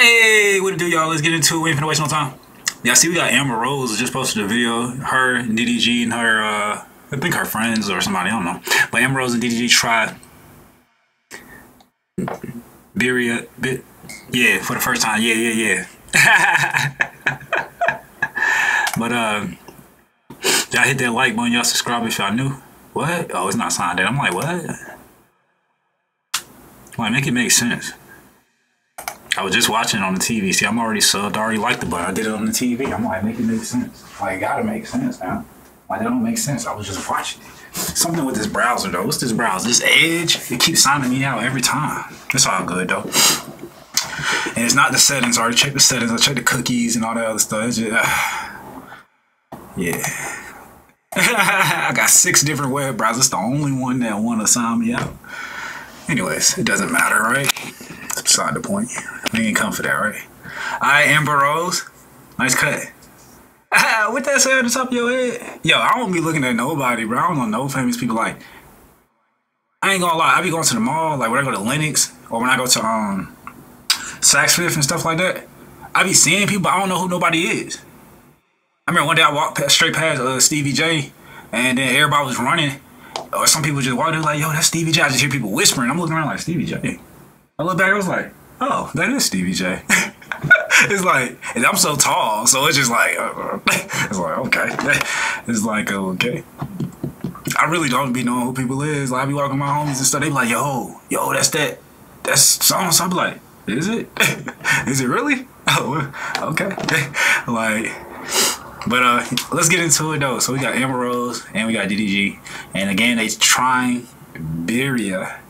Hey, what it do, y'all? Let's get into it. We ain't finna waste no time. Yeah, I see we got Amber Rose just posted a video. Her, DDG, and her, I think her friends or somebody, I don't know. But Amber Rose and DDG tried Birria, yeah, for the first time. Yeah. But, y'all hit that like button. Y'all subscribe if y'all new. What? Oh, it's not signed in. I'm like, what? Like, make it make sense. I was just watching it on the TV. See, I'm already subbed. I already liked the button. I did it on the TV. I'm like, make it make sense. Like, it gotta make sense now. Like, that don't make sense. I was just watching it. Something with this browser, though. What's this browser? This Edge? It keeps signing me out every time. It's all good, though. And it's not the settings. I already checked the settings. I checked the cookies and all that other stuff. It's just, yeah. I got 6 different web browsers. It's the only one that want to sign me out. Anyways, it doesn't matter, right? That's beside the point. We ain't come for that, right? Alright, Amber Rose. Nice cut. What that say on the top of your head? Yo, I don't be looking at nobody, bro. I don't know no famous people. Like, I ain't gonna lie, I be going to the mall, like when I go to Lenox or when I go to Saks Fifth and stuff like that. I be seeing people, but I don't know who nobody is. I remember one day I walked straight past Stevie J, and then everybody was running. Or some people just walked in like, yo, that's Stevie J. I just hear people whispering. I'm looking around like, Stevie J. I look back, I was like, oh, that is Stevie J. It's like, and I'm so tall, so it's just like, it's like, okay. It's like, okay. I really don't be knowing who people is. Like, I be walking my homies and stuff. They be like, yo, that's song. So I be like, is it? Is it really? Oh, okay. Like, but let's get into it, though. So we got Amber Rose and we got DDG. And again, they trying Birria.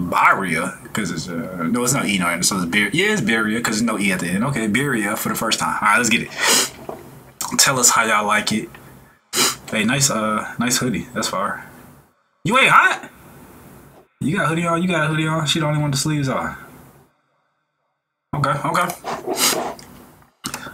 Birria, because it's no, it's not E on it, so it's Birria. Yeah, it's Birria because there's no E at the end. Okay, Birria for the first time. All right, let's get it. Tell us how y'all like it. Hey, nice hoodie. That's fire. You ain't hot. You got a hoodie on. You got a hoodie on. She the only one the sleeves on. Okay.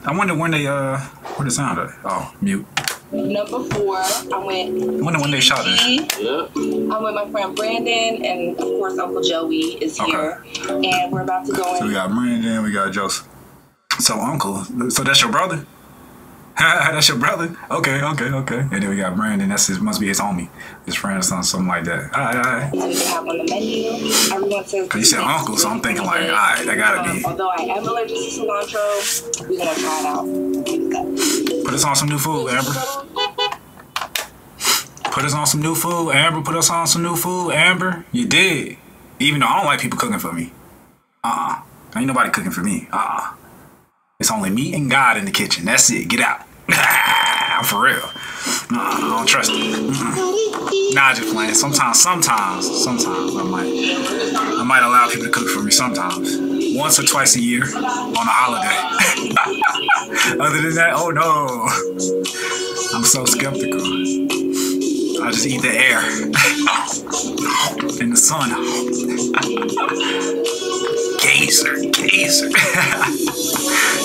I wonder when they what the sound at? Oh, mute. Number 4, I went. When they shot it. Yeah. I'm with my friend Brandon, and of course Uncle Joey is here, and we're about to go in. So we got Brandon, we got Joseph. So Uncle, so that's your brother? That's your brother? Okay. And then we got Brandon. That's his, must be his homie, his friend or something like that. All right. So we can have on the menu. Everyone says. You said Uncle, so I'm thinking like, all right, that gotta be. Although I am allergic to cilantro, we're gonna try it out. Put us on some new food, Amber. Put us on some new food, Amber. Put us on some new food, Amber. You did. Even though I don't like people cooking for me. Ain't nobody cooking for me. It's only me and God in the kitchen. That's it. Get out. I'm for real. I don't trust you. Nah, just playing. Sometimes I might allow people to cook for me sometimes. Once or twice a year on a holiday. Other than that, oh no, I'm so skeptical. I just eat the air and the sun. Gazer.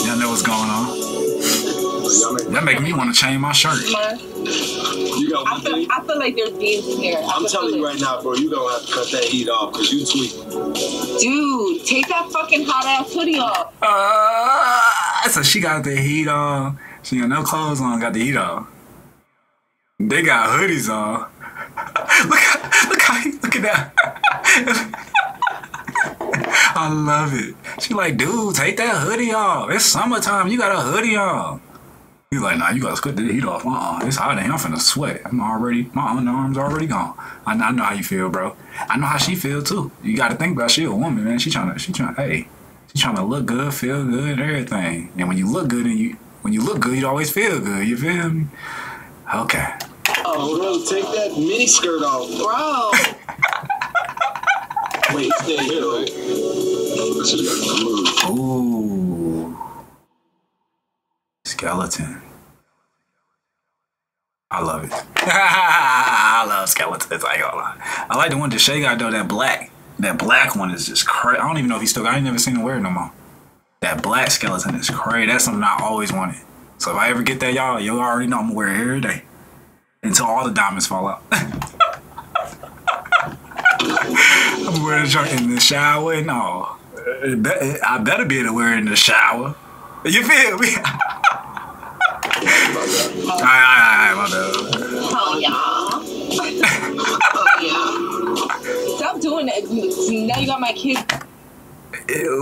Y'all know what's going on. That make me want to change my shirt. I feel like there's beans in there. I'm telling you right now, bro, you gonna have to cut that heat off because you tweaking. Dude, take that fucking hot ass hoodie off. So she got the heat on. She got no clothes on. Got the heat on. They got hoodies on. look at that. I love it. She like, dude, take that hoodie off. It's summertime. You got a hoodie on. He's like, nah, you gotta cut the heat off. It's hot in here. I'm finna sweat. My underarms already gone. I know how you feel, bro. I know how she feel too. You gotta think about. She a woman, man. She trying to look good, feel good, and everything. And when you look good, you always feel good. You feel me? Okay. Oh, bro, take that mini skirt off, bro. Wait, stay here. Ooh, skeleton. I love it. I love skeletons. I ain't gonna lie. I like the one that Shay got though. That black one is just crazy. I don't even know if he's still got it. I ain't never seen him wear it no more. That black skeleton is crazy. That's something I always wanted. So if I ever get that, y'all already know I'm gonna wear it every day. Until all the diamonds fall out. I'm wearing a junk in the shower and all. I better be able to wear it in the shower. You feel me? Alright, my bad. Oh, y'all. Oh, yeah. Stop doing that. Now you got my kids.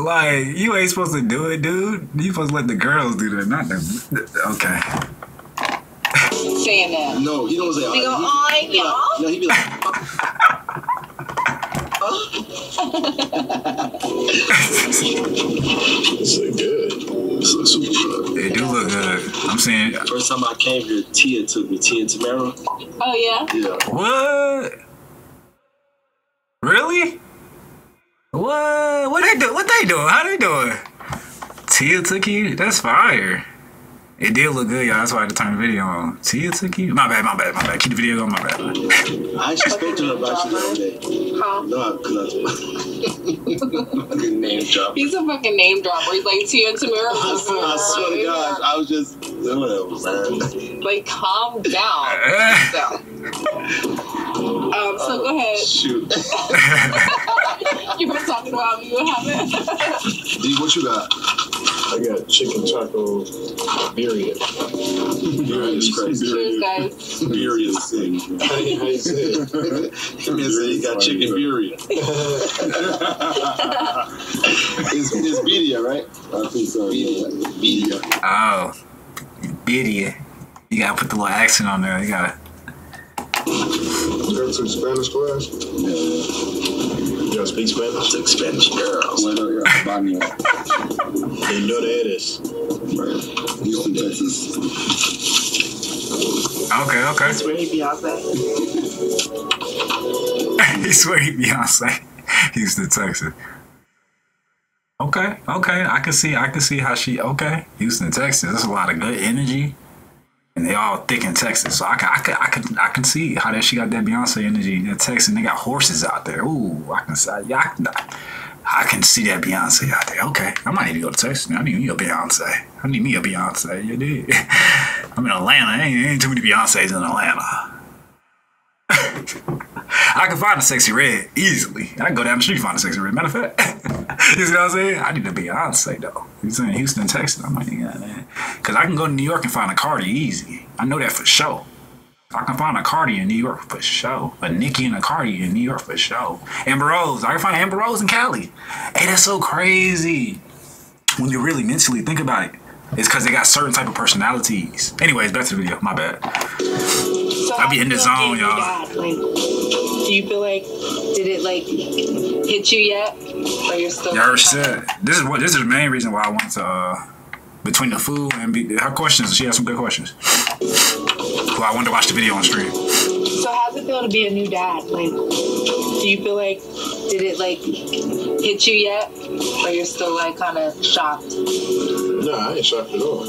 Like, you ain't supposed to do it, dude. You supposed to let the girls do that, not them. Okay. Saying that. No, he don't say all. He go, all y'all. No, he be like, it's like good. This looks super good. They do look good. I'm saying. First time I came here, Tia took me. Tia and Tamara. Oh yeah. Yeah. What? Really? What? What they do? What they doing? How they doing? Tia took you. That's fire. It did look good, y'all. That's why I had to turn the video on. Tia took you. My bad. Keep the video going. My bad. I actually spoke to her about you the other day. Huh? No, I couldn't. Name dropper. He's a fucking name dropper. He's like Tia Tamara. I swear to God, I was just whatever, man. Like, calm down. So go ahead. Shoot. You were talking about me. What happened? D, what you got? I got chicken taco birria. Birria is crazy. Cheers, guys. Birria is sick. How you say it? He said he got chicken birria. It's birria, right? I think so. Birria. Oh, birria. You gotta put the little accent on there. You gotta. You ever took Spanish class? Yeah. You don't speak Spanish? I took Spanish, girls. Bueno, you're a baño. You know that is. Houston, Texas. Okay. I swear he Beyonce. Houston, Texas. Okay. I can see how she. Okay, Houston, Texas. There's a lot of good energy, and they all thick in Texas. So I can see how that she got that Beyonce energy. That Texas, they got horses out there. Ooh, I can see that Beyonce out there. Okay, I might need to go to Texas now. I need me a Beyonce. You did. I'm in Atlanta. Ain't too many Beyonces in Atlanta. I can find a sexy red easily. I can go down the street and find a sexy red. Matter of fact, you see what I'm saying? I need a Beyonce though. You saying Houston, Texas? I might need that, man. Cause I can go to New York and find a Cardi easy. I know that for sure. I can find a Cardi in New York for sure. A Nicki and a Cardi in New York for sure. Amber Rose. I can find Amber Rose in Cali. Hey, that's so crazy. When you really mentally think about it, it's because they got certain type of personalities. Anyways, back to the video. My bad. So I be in the zone, y'all. Do you feel like, did it like hit you yet? Or you're still? Y'all said. This is the main reason why I want to, between the food and her questions, she has some good questions. Well, I wanted to watch the video on stream. So how's it feel to be a new dad? Like, do you feel like, did it like hit you yet? Or you're still like kind of shocked? No, I ain't shocked at all.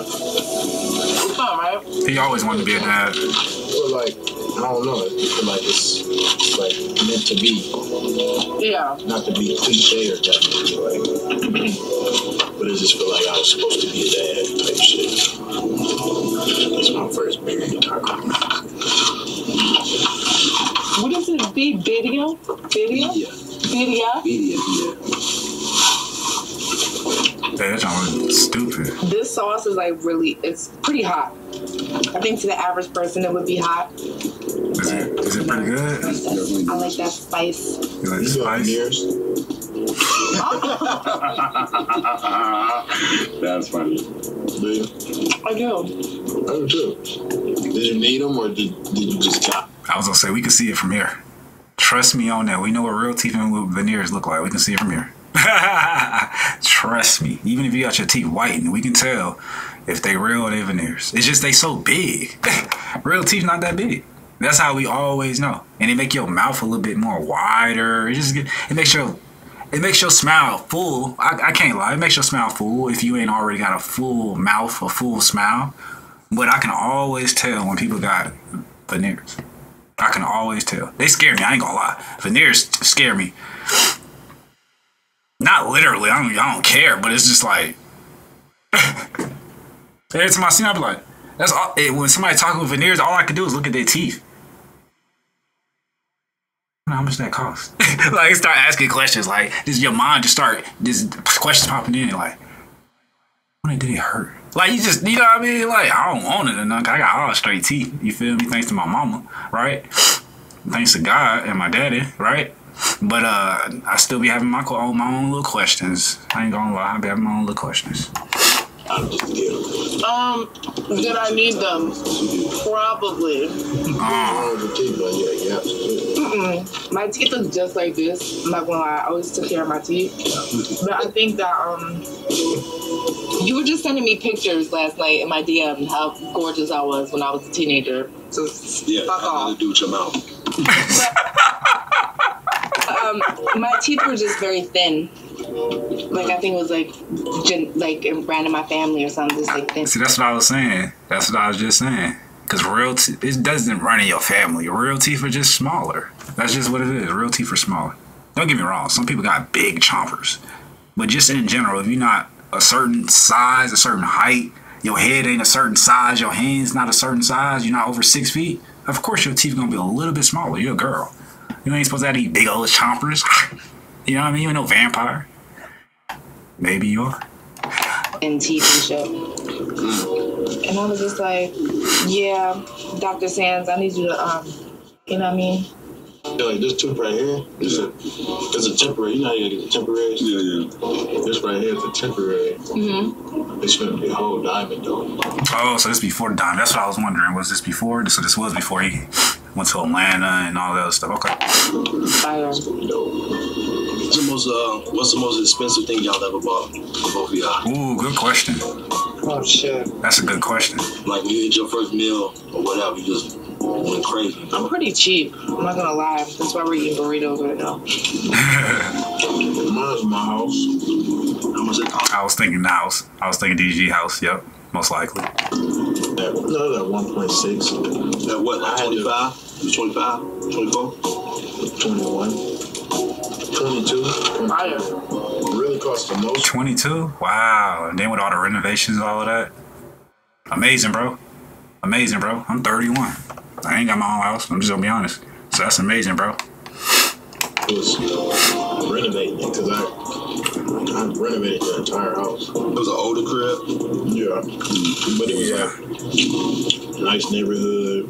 It's fun, right? He always wanted to be a dad. Well, like, I don't know. Like, it's like meant to be. Yeah. Not to be cliche or that. Like, but I just feel like I was supposed to be a dad type shit. That's my first birria taco. What is this? Video? Yeah. That's all stupid. This sauce is like really, it's pretty hot. I think to the average person it would be hot. Is it pretty good? I like that spice. You like spice? That's funny. Do you? I do. I do too. Did you need them or did you just stop? I was gonna say we can see it from here. Trust me on that. We know what real teeth and veneers look like. We can see it from here. Trust me. Even if you got your teeth whitened, we can tell if they real or they veneers. It's just they so big. Real teeth not that big. That's how we always know. And it make your mouth a little bit more wider. It makes your smile full. I can't lie. It makes your smile full if you ain't already got a full mouth, a full smile. But I can always tell when people got veneers. I can always tell. They scare me. I ain't gonna lie. Veneers scare me. Not literally. I don't care. But it's just like every time I see them, I be like, that's all. When somebody talking with veneers, all I can do is look at their teeth. How much that cost? Like, start asking questions. Like, just your mind just start, just questions popping in. Like, when did it hurt? Like, you just, you know what I mean? Like, I don't want it or nothing. I got all straight teeth. You feel me? Thanks to my mama, right? Thanks to God and my daddy, right? But I still be having my own little questions. I ain't gonna lie. I be having my own little questions. Did I need them? Probably. My teeth look just like this. I'm not gonna lie, I always took care of my teeth. But I think that you were just sending me pictures last night in my DM how gorgeous I was when I was a teenager. So yeah, fuck off. Really do with your mouth. But, my teeth were just very thin. Like, I think it was like it ran in my family or something. Just like that. See, that's what I was saying. That's what I was just saying. Because real teeth, it doesn't run in your family. Real teeth are just smaller. That's just what it is. Real teeth are smaller. Don't get me wrong. Some people got big chompers. But just in general, if you're not a certain size, a certain height, your head ain't a certain size, your hands not a certain size, you're not over 6 feet, of course your teeth going to be a little bit smaller. You're a girl. You ain't supposed to have these big old chompers. You know what I mean? You ain't no vampire. Maybe you are. And teeth and shit. And I was just like, yeah, Dr. Sands, I need you to, you know what I mean? Yeah, like this tooth right here, it's a temporary, you know how you get temporary? Yeah. This right here is a temporary. Mm-hmm. It's going to be a whole diamond, though. Oh, so this before the diamond. That's what I was wondering. Was this before? So this was before he went to Atlanta and all that other stuff. Okay. Fire. What's the most expensive thing y'all ever bought for both of y'all? Ooh, good question. Oh, shit. That's a good question. Like, you ate your first meal or whatever, you just went crazy. I'm pretty cheap. I'm not gonna lie. That's why we're eating burritos right now. Mine's my house. How much it cost? I was thinking the house. I was thinking DG house, yep. Most likely. That 1.6. That what, 25? 25? 24? 21? 22. Really cost the most. 22? Wow. And then with all the renovations and all of that. Amazing, bro. Amazing, bro. I'm 31. I ain't got my own house. I'm just going to be honest. So that's amazing, bro. It was renovating it because I renovated the entire house. It was an older crib. Yeah. But it was like nice neighborhood,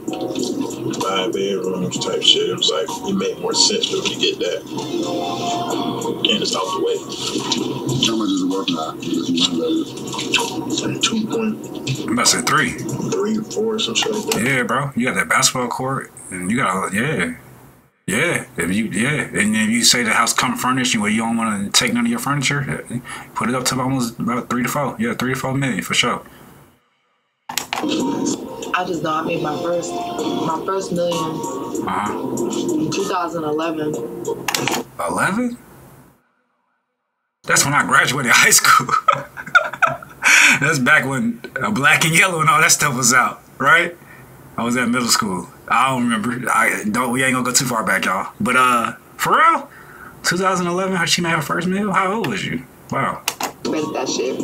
5 bedrooms type shit. It was like, it made more sense for me to get that. And it's out the way. How much is it worth now? It's like 2 point. I'm about to say 3, 4, some shit like that. Yeah, bro. You got that basketball court and you got, yeah, and if you say the house come furnished, where you don't want to take none of your furniture, put it up to almost about 3 to 4. Yeah, 3 to 4 million for sure. I just know I made my first million in 2011. 11? That's when I graduated high school. That's back when Black and Yellow and all that stuff was out, right? I was at middle school. I don't remember. We ain't gonna go too far back, y'all. But for real, 2011, how she made her first meal? How old was you? Wow. Spent that shit.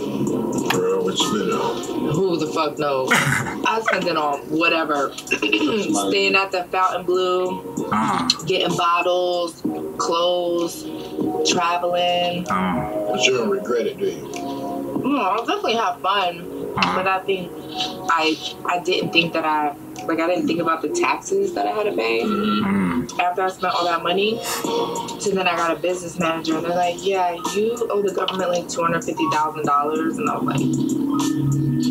For real, what you spent it on? Who the fuck knows? I spent it on whatever. Staying at the Fontainebleau, getting bottles, clothes, traveling. But you don't regret it, do you? No, I'll definitely have fun. But I think I didn't think that I didn't think about the taxes that I had to pay after I spent all that money. So then I got a business manager, and they're like, yeah, you owe the government like $250,000. And I was like,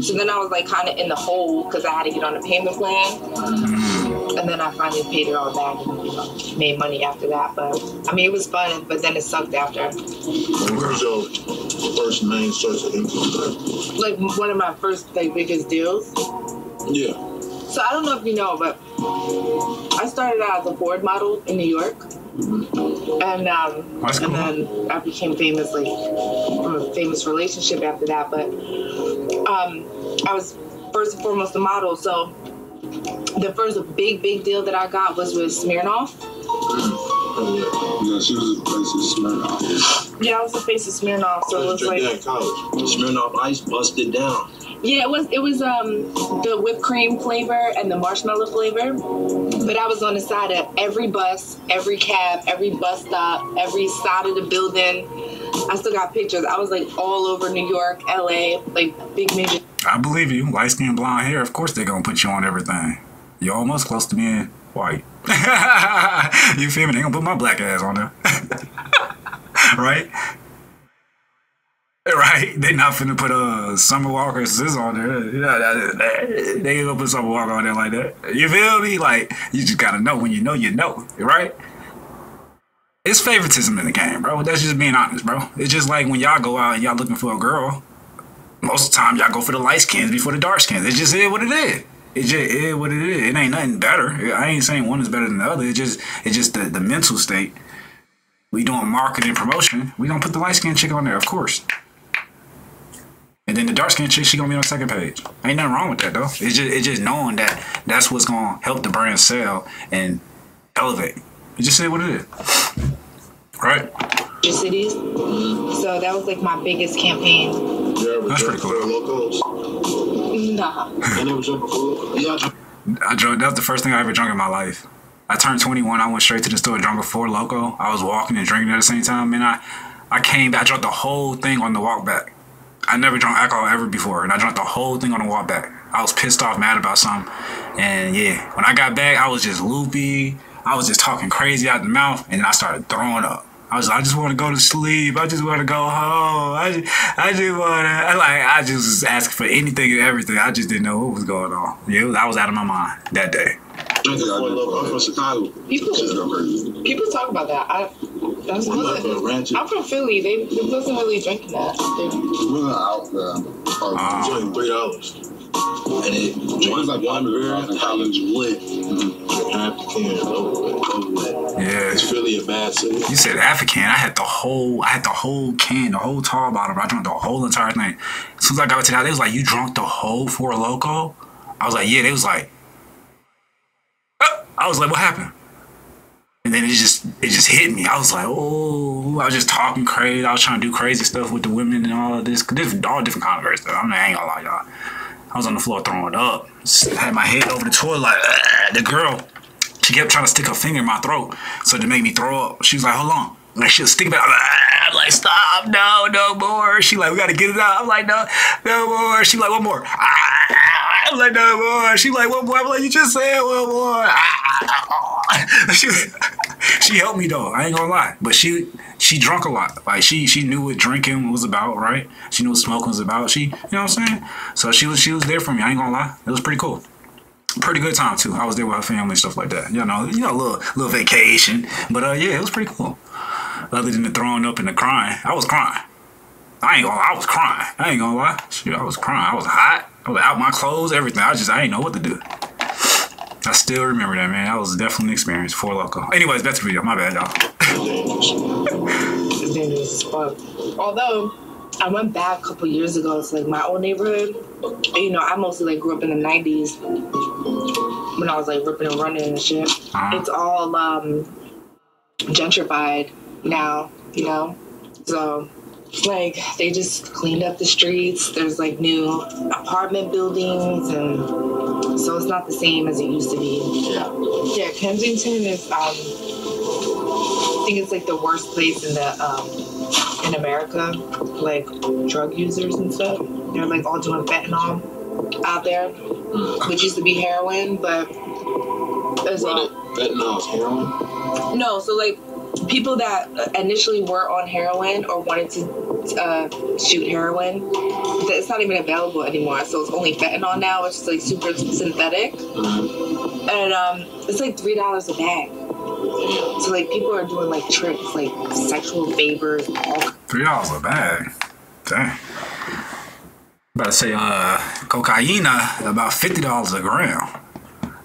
so then I was like kind of in the hole because I had to get on a payment plan. And then I finally paid it all back and made money after that. But I mean, it was fun, but then it sucked after. What was your first main source of income? Like one of my first biggest deals. Yeah. So I don't know if you know, but I started out as a board model in New York, and then I became famous, like from a famous relationship after that. But I was first and foremost a model, so the first big deal that I got was with Smirnoff. Yeah, she was the face of Smirnoff. Yeah, I was the face of Smirnoff. So it was like college. Smirnoff Ice busted down. Yeah, it was the whipped cream flavor and the marshmallow flavor. But I was on the side of every bus, every cab, every bus stop, every side of the building. I still got pictures. I was like all over New York, LA, like big major. I believe you. Light skin, blonde hair. Of course they're gonna put you on everything. You're almost close to being white. You feel me? They're gonna put my black ass on there. Right? Right? They not finna put Summer Walker sis on there. They ain't gonna put Summer Walker on there like that. You feel me? Like, you just gotta know when you know, right? It's favoritism in the game, bro. That's just being honest, bro. It's just like when y'all go out and y'all looking for a girl, most of the time y'all go for the light skins before the dark skins. It just is what it is. It just is what it is. It ain't nothing better. I ain't saying one is better than the other. It's just the mental state. We doing marketing promotion. We gonna put the light skin chick on there, of course. And then the dark skin chick, she gonna be on the second page. Ain't nothing wrong with that though. It's just knowing that that's what's gonna help the brand sell and elevate. You just say what it is. Right. Cities. So that was like my biggest campaign. Yeah, that's pretty cool. Nah. I drove. That was the first thing I ever drank in my life. I turned 21. I went straight to the store, drank a Four Loco. I was walking and drinking at the same time, and I came back. I drank the whole thing on the walk back. I never drank alcohol ever before, and I drank the whole thing on the walk back. I was pissed off, mad about something, and yeah, when I got back, I was just loopy. I was just talking crazy out the mouth, and I started throwing up. I just want to go to sleep. I just want to go home. I just was asking for anything and everything. I just didn't know what was going on. Yeah, I was out of my mind that day. I'm from Chicago. People talk about that. I'm from Philly. They wasn't really drinking that. We were out enjoying $3. And it was like one very college lit. African over. Yeah, it's really a bad city. You said African. I had the whole can, the whole tall bottle. I drank the whole entire thing. As soon as I got to that, they was like, "You drank the whole Four Loco?" I was like, "Yeah." They was like, oh. I was like, "What happened?" And then it just hit me. I was like, oh, I was just talking crazy. I was trying to do crazy stuff with the women and all of this. This all different kind of crazy stuff. I ain't gonna lie, y'all. I was on the floor throwing up. Just had my head over the toilet like, the girl, she kept trying to stick her finger in my throat. So to make me throw up, she was like, hold on. Like, she was sticking back. I'm like, stop, no, no more. She like, we gotta get it out. I'm like, no, no more. She like, one more. I'm like, no more. She like, one more. I'm like, you just said one more. She helped me though, I ain't gonna lie. But she drunk a lot. Like she knew what drinking was about, right? She knew what smoking was about. You know what I'm saying? So she was there for me, I ain't gonna lie. It was pretty cool. Pretty good time too. I was there with her family and stuff like that. You know, a little vacation. But yeah, it was pretty cool. Other than the throwing up and the crying. I was crying. I ain't gonna lie, I was crying. I ain't gonna lie. Shit, I was crying. I was hot. I was out my clothes, everything. I ain't know what to do. I still remember that, man. That was definitely an experience. Four Loco. Anyways, that's the video. My bad, y'all. It's dangerous as fuck. Although, I went back a couple years ago to like my old neighborhood. You know, I mostly like grew up in the 90s when I was like ripping and running and shit. It's all gentrified now, you know? So, like, they just cleaned up the streets. There's like new apartment buildings and... So it's not the same as it used to be. Yeah, Kensington is, I think it's like the worst place in the in America, like drug users and stuff. They're like all doing fentanyl out there, which used to be heroin, but there's all... Fentanyl is heroin? No, so like people that initially were on heroin or wanted to shoot heroin, it's not even available anymore, so it's only fentanyl now, which is like super synthetic, and it's like $3 a bag. So like people are doing like tricks, like sexual favors. $3 a bag. Dang. About to say cocaine about $50 a gram.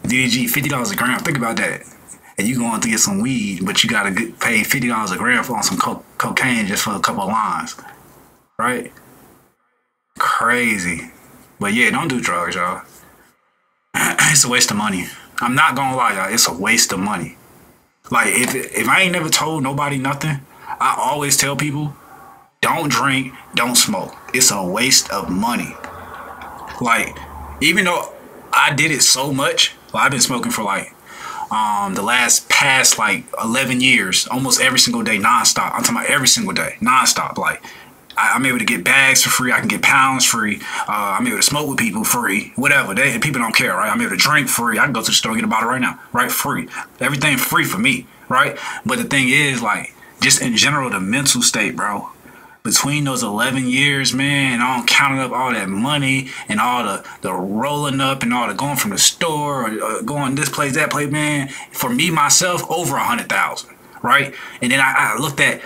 DDG $50 a gram. Think about that. And you going to get some weed, but you gotta pay $50 a gram for on some cocaine just for a couple of lines, right? Crazy. But yeah, don't do drugs, y'all. It's a waste of money. I'm not gonna lie, y'all. It's a waste of money. Like if I ain't never told nobody nothing, I always tell people, don't drink, don't smoke. It's a waste of money. Like, even though I did it so much, well, I've been smoking for like the past like 11 years, almost every single day, nonstop. I'm talking about every single day, nonstop. Like, I'm able to get bags for free. I can get pounds free. I'm able to smoke with people free. Whatever. People don't care, right? I'm able to drink free. I can go to the store and get a bottle right now, right? Free. Everything free for me, right? But the thing is, like, just in general, the mental state, bro. Between those 11 years, man, and all counting up all that money and all the rolling up and all the going from the store or going this place, that place, man, for me, myself, over 100,000, right? And then I looked at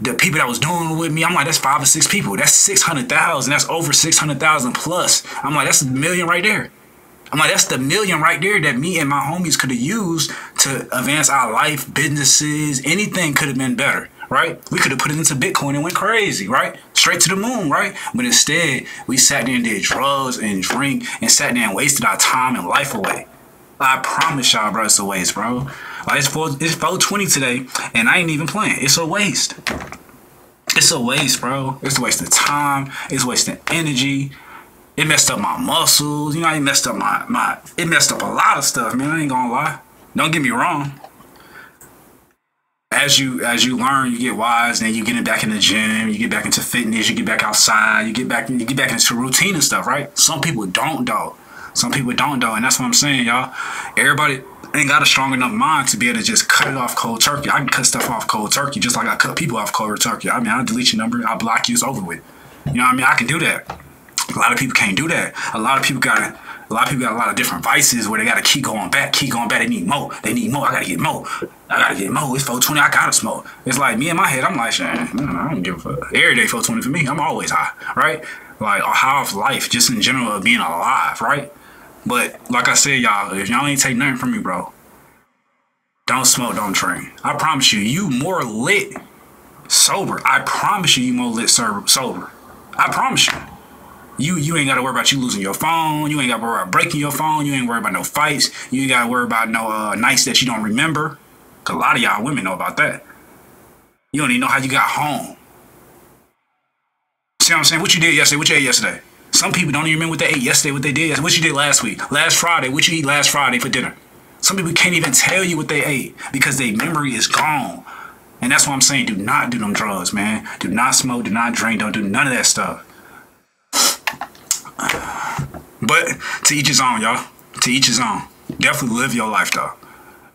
the people that was doing with me. I'm like, that's 5 or 6 people. That's 600,000. That's over 600,000 plus. I'm like, that's $1 million right there. I'm like, that's the $1 million right there that me and my homies could have used to advance our life, businesses, anything could have been better, right? We could have put it into Bitcoin and went crazy, right? Straight to the moon, right? But instead, we sat there and did drugs and drink and sat there and wasted our time and life away. I promise y'all, bro, it's a waste, bro. Like, it's 420 today, and I ain't even playing. It's a waste. It's a waste, bro. It's a waste of time. It's wasting energy. It messed up my muscles. You know, it messed up it messed up a lot of stuff, man. I ain't gonna lie. Don't get me wrong. As you learn, you get wise, then you get back in the gym, you get back into fitness, you get back outside, you get back into routine and stuff, right? Some people don't, though. Some people don't, though, and that's what I'm saying, y'all. Everybody ain't got a strong enough mind to be able to just cut it off cold turkey. I can cut stuff off cold turkey just like I cut people off cold turkey. I mean, I'll delete your number, I'll block you, it's over with. You know what I mean? I can do that. A lot of people can't do that. A lot of people got a lot of different vices where they gotta keep going back. They need more. I gotta get more. It's 420. I gotta smoke. It's like me in my head. I'm like, I don't give a fuck. Every day 420 for me. I'm always high, right? Like high off life, just in general of being alive, right? But like I said, y'all, if y'all ain't take nothing from me, bro, don't smoke, don't drink. I promise you, you more lit sober. I promise you, you more lit sober. I promise you. You ain't got to worry about you losing your phone. You ain't got to worry about breaking your phone. You ain't worry about no fights. You ain't got to worry about no nights that you don't remember. Because a lot of y'all women know about that. You don't even know how you got home. See what I'm saying? What you did yesterday? What you ate yesterday? Some people don't even remember what they ate yesterday, what they did yesterday. What you did last week? Last Friday. What you eat last Friday for dinner? Some people can't even tell you what they ate because their memory is gone. And that's what I'm saying. Do not do them drugs, man. Do not smoke. Do not drink. Don't do none of that stuff. But to each his own, y'all. To each his own. Definitely live your life, though.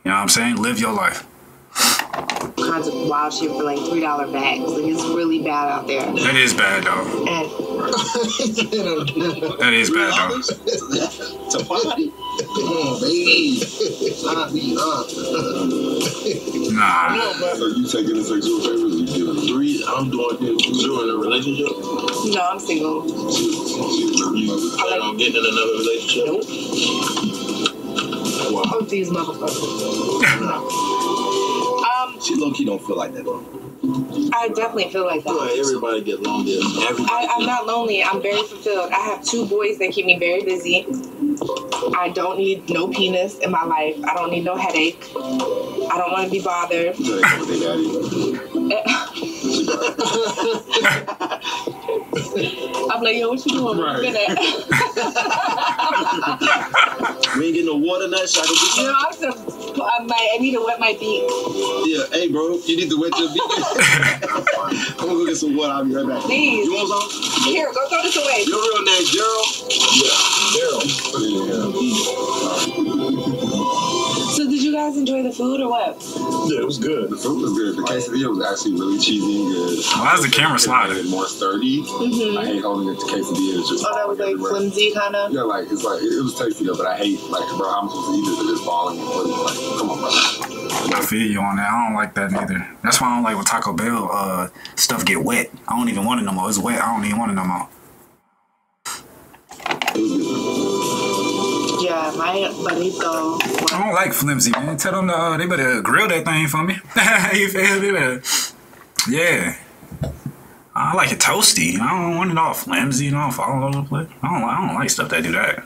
You know what I'm saying? Live your life. Kinds of wild shit for like $3 bags. Like, it's really bad out there. That is bad, though. That is bad, though. To party? Come on, baby. Nah. Are you taking the sexual favors? You giving 3? I'm doing this. You're in a relationship? No, I'm single. I'm getting in another relationship. Nope. Wow. Oh, these motherfuckers. She low-key don't feel like that, though. I definitely feel like that. Well, everybody get lonely. I'm not lonely. I'm very fulfilled. I have 2 boys that keep me very busy. I don't need no penis in my life. I don't need no headache. I don't want to be bothered. I'm like, yo, what you doing? Right. We ain't getting no water nuts. So I can be. You know, I need to wet my feet. Yeah, hey, bro, you need to wet your feet. I'm gonna go get some water. I'll be right back. Please. You want some? Here, go throw this away. Your real name, Gerald? Yeah, Gerald. So, did you guys enjoy the food or what? Yeah, it was good. The food was good. The quesadilla was actually really cheesy and good. Why is the camera sliding? More sturdy. Mm-hmm. I hate holding it to quesadilla. It's just that was like everywhere. Flimsy, kind of. Yeah, like it's like it was tasty though, but I hate like, bro, I'm supposed to eat this and just balling and putting like, come on, brother. I feel you on that. I don't like that neither. That's why I don't like when Taco Bell stuff get wet. I don't even want it no more. It's wet. I don't even want it no more. Yeah, my burrito. I don't like flimsy, man. Tell them they better grill that thing for me. You feel me? Better. Yeah. I like it toasty. I don't want it all flimsy and all fall all over the place. I don't like stuff that do that.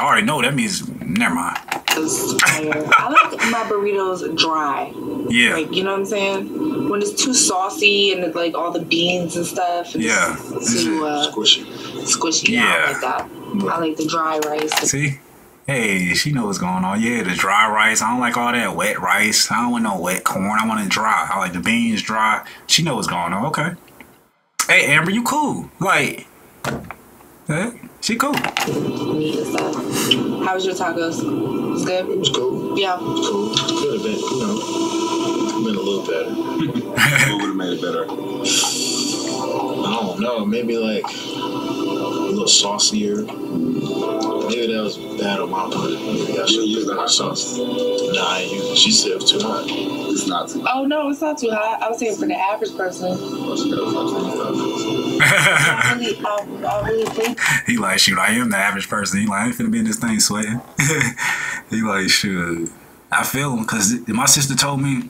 I already know that means never mind. I like my burritos dry. Yeah. Like, you know what I'm saying? when it's too saucy and like all the beans and stuff. And yeah, it's too squishy. Squishy. Yeah, like that. I like the dry rice. See, hey, she knows what's going on. Yeah, the dry rice. I don't like all that wet rice. I don't want no wet corn. I want it dry. I like the beans dry. She knows what's going on. Okay. Hey, Amber, you cool? Like, eh? She cool. How was your tacos? It was good. It was cool. Yeah, it was cool. Could have been, you know, could have been a little better. What would have made it better? I don't know. Maybe like a little saucier. Maybe that was bad on my part. Maybe I should use the hot sauce. Nah, I used it. She said it was too hot. It's not too hot. Oh no, it's not too hot. I was saying for the average person. I really think. He like, shoot, I am the average person. He like, I ain't finna be in this thing sweating. He like, shoot, I feel him, cause my sister told me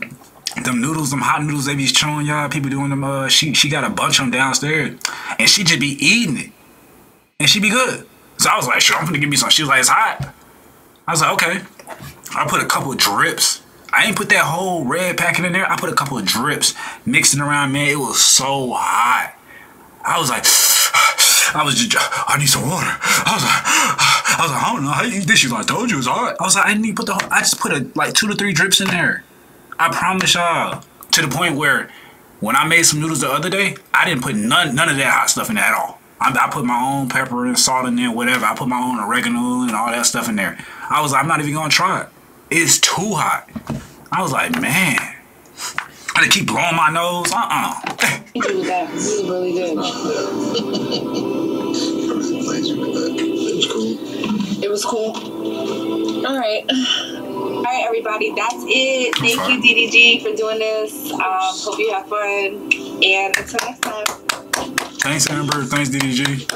them noodles, them hot noodles they be showing y'all people doing them. She got a bunch of them downstairs, and she just be eating it, and she be good. So I was like, sure, I'm finna give me some. She was like, it's hot. I was like, okay. I put a couple of drips. I ain't put that whole red packet in there. I put a couple of drips mixing around, man. It was so hot. I was like, I need some water. I was like, I don't know how you eat this. She's like, I told you it's hot. I was like, I didn't even put the whole, I just put like 2 to 3 drips in there. I promise y'all. To the point where when I made some noodles the other day, I didn't put none of that hot stuff in there at all. I put my own pepper and salt in there, whatever. I put my own oregano and all that stuff in there. I was like, I'm not even going to try it. It's too hot. I was like, man. I had to keep blowing my nose. You do that. This is really good. It was cool. It was cool. All right. All right, everybody. That's it. Thank you, DDG, for doing this. Hope you have fun. And until next time. Thanks, Amber. Thanks, DDG.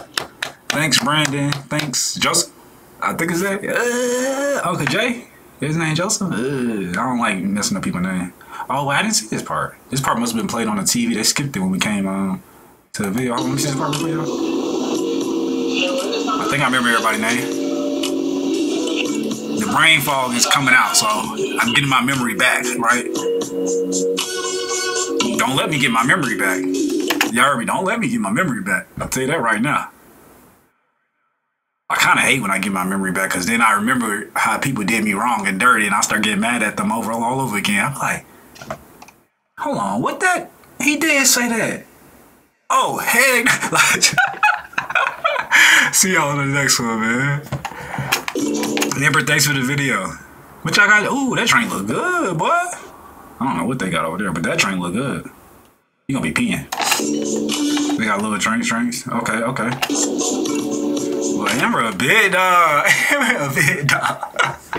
Thanks, Brandon. Thanks, Joseph. I think it's that. Uncle Jay. His name Joseph. I don't like messing up people's name. Oh, I didn't see this part. This part must have been played on the TV. They skipped it when we came to the video. Let me see this part real quick. I think I remember everybody's name. The brain fog is coming out, so I'm getting my memory back, right? Don't let me get my memory back. Y'all heard me. Don't let me get my memory back. I'll tell you that right now. I kind of hate when I get my memory back, because then I remember how people did me wrong and dirty, and I start getting mad at them all over again. I'm like, hold on, what that? He did say that. Oh, heck. See y'all on the next one, man. Nipper, thanks for the video. What y'all got? Ooh, that drink look good, boy. I don't know what they got over there, but that drink look good. You gonna be peeing. They got little drinks. Okay, okay. Well, Amber a bit, dog.